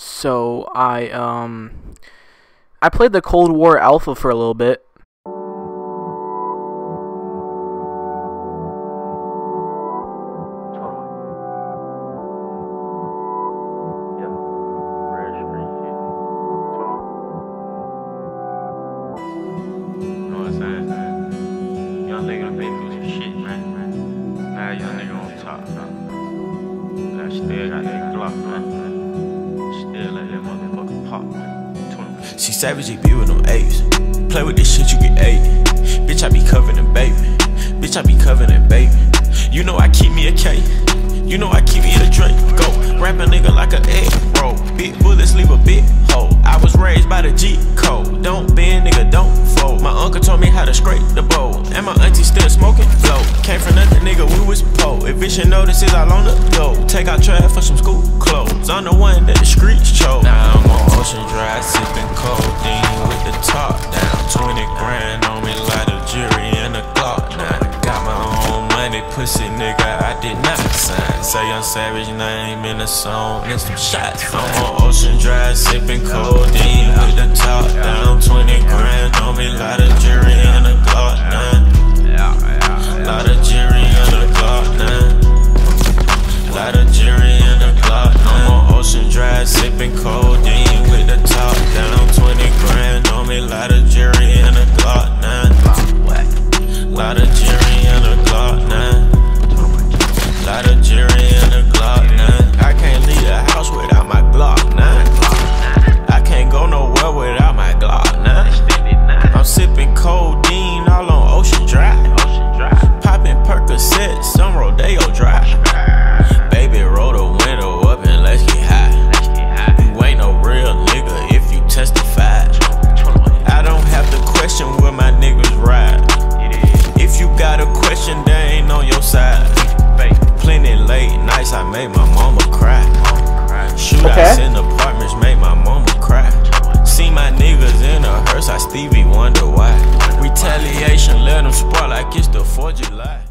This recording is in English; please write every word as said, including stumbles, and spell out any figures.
so I um I played the Cold War alpha for a little bit. See, Savage be with them apes. Play with this shit, you get eight. Bitch, I be covering them, baby. Bitch, I be covering them, baby. You know I keep me a cake. You know I keep me a drink. Go wrap a nigga like an egg roll. Big bullets leave a big hole. I was raised by the G code. Don't bend, nigga, don't fold. My uncle taught me how to scrape the bowl. And my auntie still smoking flow. Came from nothing, nigga, we was poor. Eviction notices all on the door. Take out trash for some school clothes. I'm the one that the streets chose. Now I'm on Ocean Drive, sipping codeine with the top down. twenty grand on me, like a jury and a clock now. Got my own money, pussy nigga, I did not sign. Say I'm Savage name in a song and some shots. I'm on Ocean Drive, sipping codeine with the top down. twenty grand on me, lot of jury and a Glock nine. Lot of jury and a Glock nine. Lot of jury and a Glock nine. I'm on Ocean Drive, sipping codeine with the top down. twenty grand on me, lot of jury and a Glock nine. Lot of jury and a Glock nine. Lot of jury and a Glock nine. I can't leave the house without my Glock nine. I can't go nowhere without my Glock nine. I'm sipping codeine all on Ocean Drive. Popping Percocet, some Rodeo Drive. Baby, roll the window up and let's get high. You ain't no real nigga if you testify. I don't have to question where my niggas ride. If you got a question, they ain't on your side. Plenty late nights, I made my mama cry. Shootouts okay. in apartments made my mama cry. See my niggas in a hearse, I Stevie wonder why. Retaliation let them spark like it's the fourth of July.